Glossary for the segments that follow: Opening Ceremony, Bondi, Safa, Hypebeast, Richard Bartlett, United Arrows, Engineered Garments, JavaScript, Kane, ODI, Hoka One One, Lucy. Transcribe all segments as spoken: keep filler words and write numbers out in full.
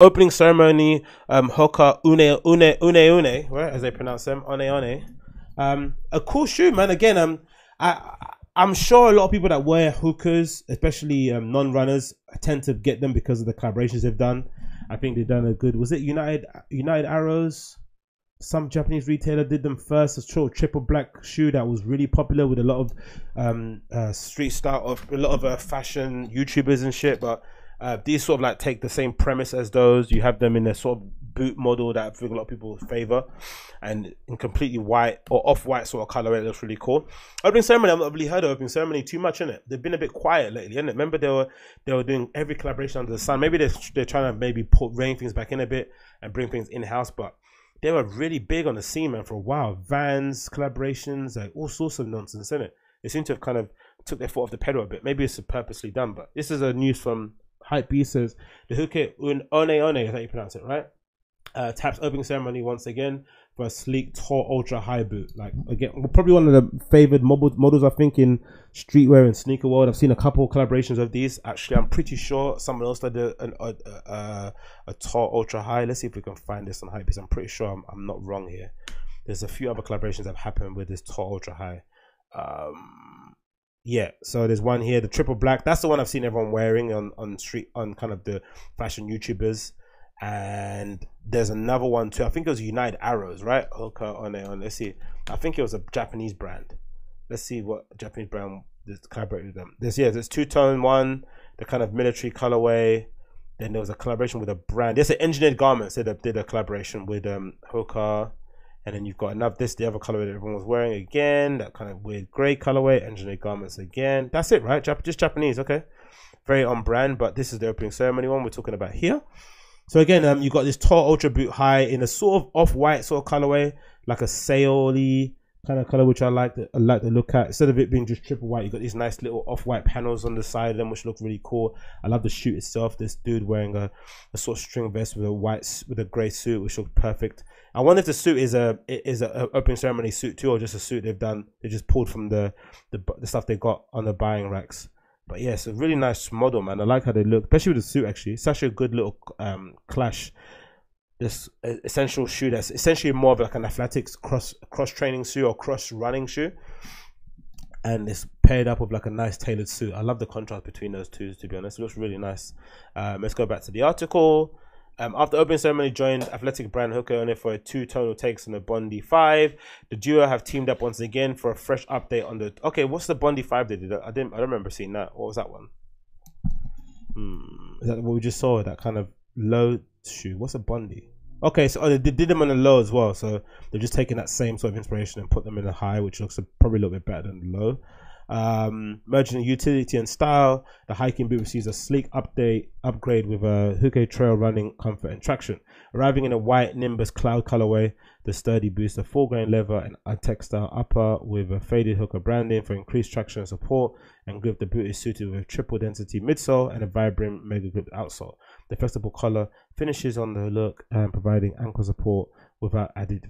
Opening ceremony, um, Hoka One One One One, right, as they pronounce them, One One. Um, a cool shoe, man. Again, um, I, I'm sure a lot of people that wear Hokas, especially um, non-runners, tend to get them because of the collaborations they've done. I think they've done a good. Was it United United Arrows? Some Japanese retailer did them first. It's true, triple black shoe that was really popular with a lot of um, uh, street style, of a lot of uh, fashion YouTubers and shit, but. Uh, these sort of like take the same premise as those. You have them in a sort of boot model that I think a lot of people favor, and in completely white or off-white sort of color. It looks really cool. Opening ceremony, I've not really heard of opening ceremony too much, innit? They've been a bit quiet lately, innit? Remember they were they were doing every collaboration under the sun. Maybe they're, they're trying to maybe put rein things back in a bit and bring things in-house, but they were really big on the scene, man, for a while. Vans, collaborations, like all sorts of nonsense, innit? They seem to have kind of took their foot off the pedal a bit. Maybe it's purposely done, but this is a news from Hypebeast. Says the Hoka One One, is how you pronounce it, right? Uh, taps opening ceremony once again for a sleek, tall, ultra high boot. Like again, probably one of the favored models I think in streetwear and sneaker world. I've seen a couple of collaborations of these. Actually, I'm pretty sure someone else did a an, a, a, a tall, ultra high. Let's see if we can find this on Hypebeast. I'm pretty sure I'm, I'm not wrong here. There's a few other collaborations that have happened with this tall, ultra high. Um, Yeah, so there's one here, the triple black. That's the one I've seen everyone wearing on, on street, on kind of the fashion YouTubers. And there's another one too. I think it was United Arrows, right? Okay, on it, on. Let's see. I think it was a Japanese brand. Let's see what Japanese brand collaborated with them. There's, yeah, there's two-tone one, the kind of military colorway. Then there was a collaboration with a brand. There's an Engineered Garments that did, did a collaboration with um, Hoka. And then you've got another, this, the other colorway that everyone was wearing again, that kind of weird gray colorway, Engineered Garments again. That's it, right? Jap just Japanese, okay. Very on brand, but this is the opening ceremony one we're talking about here. So again, um, you've got this tall ultra boot high in a sort of off-white sort of colorway, like a sail-y kind of color, which I like, to, I like to look at. Instead of it being just triple white, you've got these nice little off-white panels on the side of them, which look really cool. I love the shoot itself. This dude wearing a, a sort of string vest with a white, with a gray suit, which looks perfect. I wonder if the suit is a is a opening ceremony suit too, or just a suit they've done. They just pulled from the, the the stuff they got on the buying racks. But yeah, it's a really nice model, man. I like how they look, especially with the suit. Actually, it's such a good little um, clash. This essential shoe that's essentially more of like an athletics cross cross training shoe or cross running shoe, and it's paired up with like a nice tailored suit. I love the contrast between those two. To be honest, it looks really nice. Um, let's go back to the article. Um, after opening ceremony, joined athletic brand Hoka One for a two tonal takes on the Bondi five. The duo have teamed up once again for a fresh update on the. Okay, what's the Bondi five they did? I didn't. I don't remember seeing that. What was that one? Hmm. Is that what we just saw? That kind of low shoe. What's a Bondi? Okay, so oh, they did them on the low as well. So they're just taking that same sort of inspiration and put them in the high, which looks probably a little bit better than the low. Um, merging utility and style, the hiking boot receives a sleek update upgrade with a Hoka trail running comfort and traction. Arriving in a white Nimbus Cloud colorway, the sturdy boots, a full-grain leather and a textile upper with a faded Hoka branding for increased traction and support. And grip, the boot is suited with a triple density midsole and a vibrant mega grip outsole. The flexible collar finishes on the look and providing ankle support without added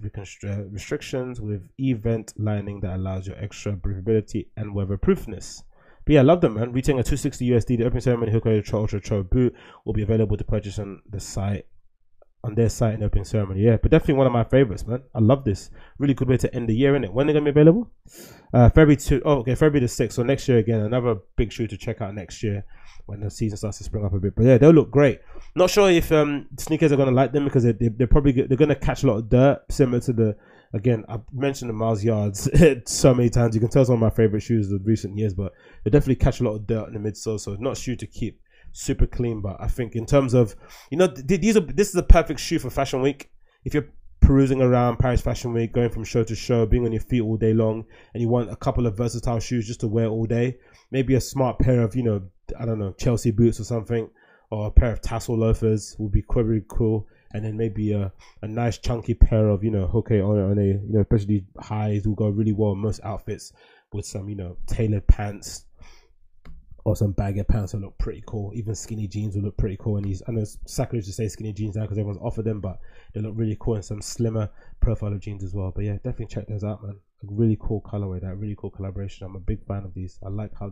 restrictions, with event lining that allows your extra breathability and weatherproofness. But yeah, I love them, man. Retailing a two hundred sixty U S D, the opening ceremony Hoka Ultra Trail boot will be available to purchase on the site, on their site in the opening ceremony. Yeah, but definitely one of my favorites, man. I love this. Really good way to end the year, innit? When they're gonna be available? Uh, February two. Oh, okay, February the sixth. So next year again, another big shoe to check out next year when the season starts to spring up a bit. But yeah, they'll look great. Not sure if um sneakers are gonna like them because they, they, they're probably they're gonna catch a lot of dirt, similar to the. Again, I've mentioned the Miles Yards so many times. You can tell it's one of my favorite shoes of recent years, but they definitely catch a lot of dirt in the midsole, so it's not a shoe to keep super clean. But I think in terms of, you know, th these are this is a perfect shoe for fashion week. If you're perusing around Paris Fashion Week, going from show to show, being on your feet all day long, and you want a couple of versatile shoes just to wear all day, maybe a smart pair of, you know, I don't know, Chelsea boots or something, or a pair of tassel loafers would be quite really cool. And then maybe a, a nice chunky pair of, you know, Hoka One One, you know, especially highs will go really well in most outfits, with some, you know, tailored pants or some baggy pants will look pretty cool. Even skinny jeans will look pretty cool. And these, I know it's sacrilege to say skinny jeans now because everyone's offered them, but they look really cool, and some slimmer profile of jeans as well. But yeah, definitely check those out, man. A really cool colorway, that really cool collaboration. I'm a big fan of these. I like how